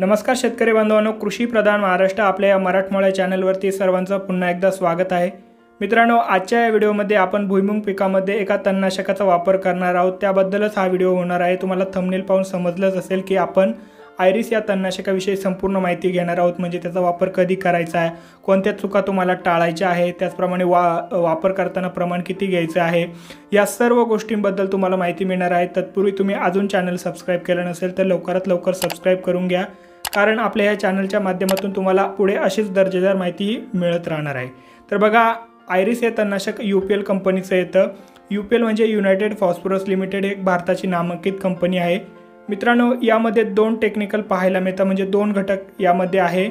नमस्कार शेतकरी बांधवांनो, कृषी प्रधान महाराष्ट्र आपल्या या मराठमोळ्या चॅनलवरती सर्वांचं पुन्हा एकदा स्वागत आहे। मित्रांनो, आजच्या या व्हिडिओमध्ये आपण भुईमूग पिकामध्ये एका तणनाशकाचा वापर करणार आहोत, त्याबद्दलच हा व्हिडिओ होणार आहे। तुम्हाला थंबनेल पाहून समजलंच असेल की आपण आयरिस या तणनाशकाविषयी संपूर्ण माहिती घेणार आहोत, म्हणजे त्याचा वापर कधी करायचा आहे, कोणत्या चुका तुम्हाला टाळायच्या आहे, त्याचप्रमाणे वापर करताना प्रमाण किती घ्यायचं आहे, या सर्व गोष्टींबद्दल तुम्हाला माहिती मिळणार आहे। तत्पूर्वी तुम्ही अजून चॅनल सबस्क्राईब केलं नसेल तर लवकरात लवकर सबस्क्राईब करून घ्या, कारण आपल्या या चॅनलच्या माध्यमातून तुम्हाला पुढे अशीच दर्जेदार माहिती मिळत राहणार आहे। तर बघा, आयरिस हे तणनाशक UPL कंपनीचं येतं। UPL म्हणजे युनायटेड फॉस्फोरस लिमिटेड, एक भारताची नामांकित कंपनी आहे। मित्रांनो, यामध्ये दोन टेक्निकल पाहायला मिळतात, म्हणजे दोन घटक यामध्ये आहे।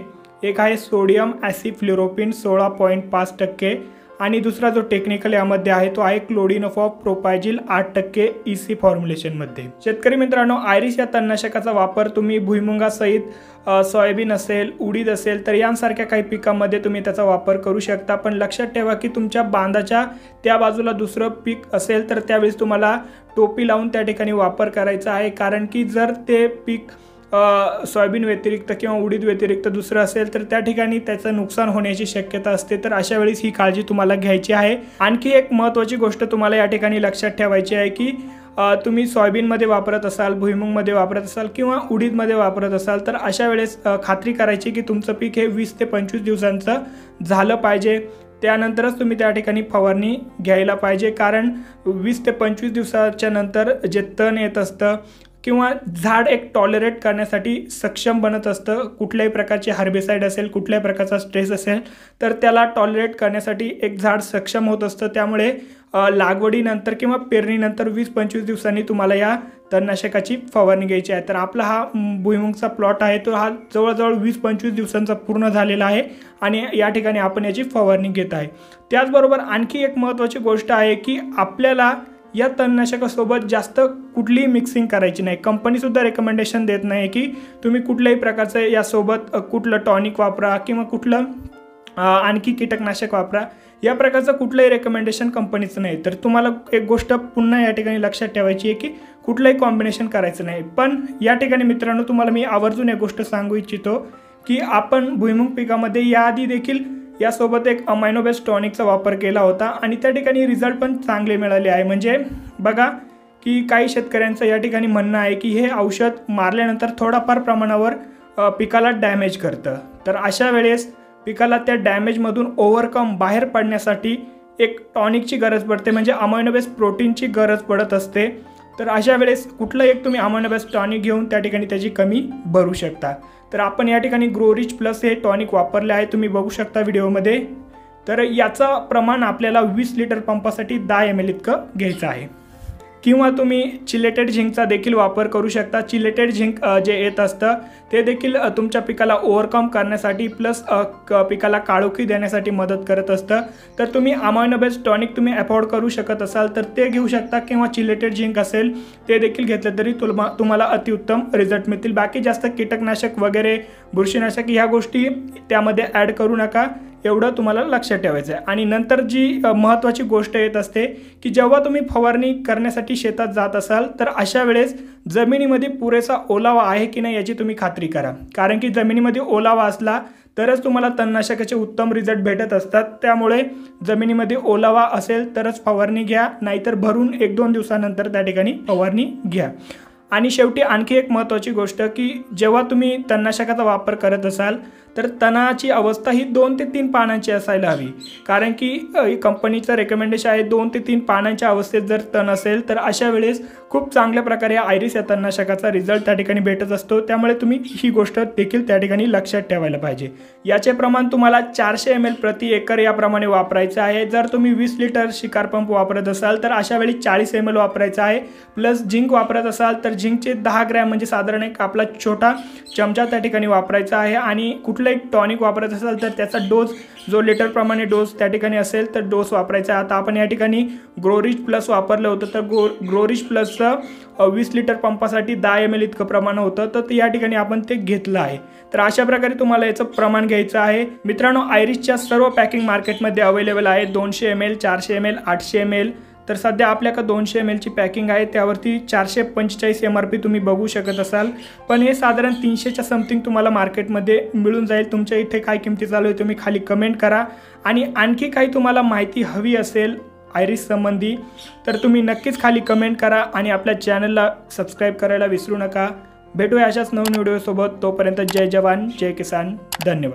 एक आहे सोडियम ॲसिफ्लोरोपिन 16.5% आणि दुसरा जो टेक्निकल यामध्ये आहे तो आहे क्लोडिनोफॉप प्रोपायजिल 8% EC फॉर्म्युलेशनमध्ये। शेतकरी मित्रांनो, आयरिस या तणनाशकाचा वापर तुम्ही भुईमुगासहित सोयाबीन असेल, उडीद असेल तर यांसारख्या काही पिकांमध्ये तुम्ही त्याचा वापर करू शकता। पण लक्षात ठेवा की तुमच्या बांधाच्या त्या बाजूला दुसरं पीक असेल तर त्यावेळेस तुम्हाला टोपी लावून त्या ठिकाणी वापर करायचा आहे, कारण की जर ते पीक सोयाबीन व्यतिरिक्त किंवा उडीद व्यतिरिक्त दुसरं असेल तर त्या ठिकाणी त्याचं नुकसान होण्याची शक्यता असते। तर अशा वेळेस ही काळजी तुम्हाला घ्यायची आहे। आणखी एक महत्त्वाची गोष्ट तुम्हाला या ठिकाणी लक्षात ठेवायची आहे की तुम्ही सोयाबीनमध्ये वापरत असाल, भुईमुगमध्ये वापरत असाल किंवा उडीदमध्ये वापरत असाल तर अशा वेळेस खात्री करायची की तुमचं पीक हे 20 ते 25 दिवसांचं झालं पाहिजे, त्यानंतरच तुम्ही त्या ठिकाणी फवारणी घ्यायला पाहिजे। कारण 20 ते 25 दिवसाच्या नंतर जे तण येत असतं किंवा झाड एक टॉलरेट करण्यासाठी सक्षम बनत असतं, कुठल्याही प्रकारचे हर्बिसाइड असेल, कुठल्याही प्रकारचा स्ट्रेस असेल तर त्याला टॉलरेट करण्यासाठी एक झाड सक्षम होत असतं। त्यामुळे लागवडीनंतर किंवा पेरणीनंतर 20-25 दिवसांनी तुम्हाला या तणनाशकाची फवारणी घ्यायची आहे। तर आपला हा भुईमुगचा प्लॉट आहे तो हा जवळजवळ 20-25 दिवसांचा पूर्ण झालेला आहे आणि या ठिकाणी आपण याची फवारणी घेत आहे। त्याचबरोबर आणखी एक महत्त्वाची गोष्ट आहे की आपल्याला या तणनाशकासोबत जास्त कुठलीही मिक्सिंग करायची नाही। कंपनीसुद्धा रेकमेंडेशन देत नाही की तुम्ही कुठल्याही प्रकारचं यासोबत कुठलं टॉनिक वापरा किंवा कुठलं आणखी कीटकनाशक वापरा, या प्रकारचं कुठलंही रेकमेंडेशन कंपनीचं नाही। तर तुम्हाला एक गोष्ट पुन्हा या ठिकाणी लक्षात ठेवायची आहे की कुठलंही कॉम्बिनेशन करायचं नाही। पण या ठिकाणी मित्रांनो, तुम्हाला मी आवर्जून एक गोष्ट सांगू इच्छितो की आपण भुईमुग पिकामध्ये याआधी देखील यासोबत एक अमायनो बेस्ड टॉनिकचा वापर केला होता आणि त्या ठिकाणी रिझल्ट पण चांगले मिळाले आहे। म्हणजे बघा की काही शेतकऱ्यांचं या ठिकाणी म्हणणं आहे की हे औषध मारल्यानंतर थोडाफार प्रमाणावर पिकाला डॅमेज करतं, तर अशा वेळेस पिकाला त्या डॅमेजमधून ओव्हरकम बाहेर पडण्यासाठी एक टॉनिकची गरज पडते, म्हणजे अमायनो बेस्ड प्रोटीनची गरज पडत असते। तर अशा वेळेस कुठलं एक तुम्ही अमायनो बेस्ड टॉनिक घेऊन त्या ठिकाणी त्याची कमी भरू शकता। तर आपण या ठिकाणी ग्रोरीज प्लस हे टॉनिक वापरले आहे, तुम्ही बघू शकता व्हिडिओमध्ये। तर याचं प्रमाण आपल्याला 20 लिटर पंपासाठी 10 ml इतकं घ्यायचं आहे, किंवा तुम्ही चिलेटेड झिंकचा देखील वापर करू शकता। चिलेटेड झिंक जे येत असतं ते देखील तुमच्या पिकाला ओव्हरकम करण्यासाठी प्लस पिकाला काळोखी देण्यासाठी मदत करत असतं। तर तुम्ही अमायनो बेस्ड टॉनिक तुम्ही अफोर्ड करू शकत असाल तर ते घेऊ शकता, किंवा चिलेटेड झिंक असेल ते देखील घेतलं तरी तुम्हाला अतिउत्तम रिझल्ट मिळतील। बाकी जास्त कीटकनाशक वगैरे, बुरशीनाशक ह्या गोष्टी त्यामध्ये ॲड करू नका, एवढं तुम्हाला लक्षात ठेवायचं आहे। आणि नंतर जी महत्त्वाची गोष्ट येत असते की जेव्हा तुम्ही फवारणी करण्यासाठी शेतात जात असाल तर अशा वेळेस जमिनीमध्ये पुरेसा ओलावा आहे की नाही याची तुम्ही खात्री करा, कारण की जमिनीमध्ये ओलावा असला तरच तुम्हाला तणनाशकाचे उत्तम रिझल्ट भेटत असतात। त्यामुळे जमिनीमध्ये ओलावा असेल तरच फवारणी घ्या, नाहीतर भरून 1-2 दिवसानंतर त्या ठिकाणी फवारणी घ्या। आणि शेवटी आणखी एक महत्त्वाची गोष्ट की जेव्हा तुम्ही तणनाशकाचा वापर करत असाल तर तणाची अवस्था ही 2 ते 3 पानांची असायला हवी, कारण की कंपनीचं रेकमेंडेशन आहे 2 ते 3 पानांच्या अवस्थेत जर तण असेल तर अशा वेळेस खूप चांगल्या प्रकारे आयरिस या तणनाशकाचा रिझल्ट त्या ठिकाणी भेटत असतो। त्यामुळे तुम्ही ही गोष्ट देखील त्या ठिकाणी लक्षात ठेवायला पाहिजे। याचे प्रमाण तुम्हाला 400 ml प्रति एकर याप्रमाणे वापरायचं आहे। जर तुम्ही 20 लिटर शिकारपंप वापरत असाल तर अशा वेळी 40 ml वापरायचं आहे, प्लस झिंक वापरत असाल तर झिंकचे 10 ग्रॅम म्हणजे साधारण एक आपला छोटा चमचा त्या ठिकाणी वापरायचा आहे। आणि कुठलं एक टॉनिक वापरत असाल तर त्याचा डोस जो लिटरप्रमाणे डोस त्या ठिकाणी असेल तर डोस वापरायचा आहे। आता आपण या ठिकाणी ग्रोरीज प्लस वापरलं होतं, तर ग्रोरीज प्लसचं 20 लिटर पंपासाठी 10 ml इतकं प्रमाण होतं, तर या ठिकाणी आपण ते घेतलं आहे। तर अशा प्रकारे तुम्हाला याचं प्रमाण घ्यायचं आहे। मित्रांनो, आयरिसच्या सर्व पॅकिंग मार्केटमध्ये अवेलेबल आहे, 200 ml, 400 ml, 800 ml, तर सध्या आपल्याकडे 200 ml ची पॅकिंग आहे, त्यावरती 445 MRP तुम्ही बघू शकत असाल, पण हे साधारण 300च्या समथिंग तुम्हाला मार्केटमध्ये मिळून जाईल। तुमच्या इथे काय किमती चालू आहे तुम्ही खाली कमेंट करा, आणि आणखी काही तुम्हाला माहिती हवी असेल आयरिस संबंधी तर तुम्ही नक्कीच खाली कमेंट करा, आणि आपल्या चॅनलला सबस्क्राइब करायला विसरू नका। भेटूया अशाच नवीन व्हिडिओसोबत, तोपर्यंत जय जवान जय किसान, धन्यवाद।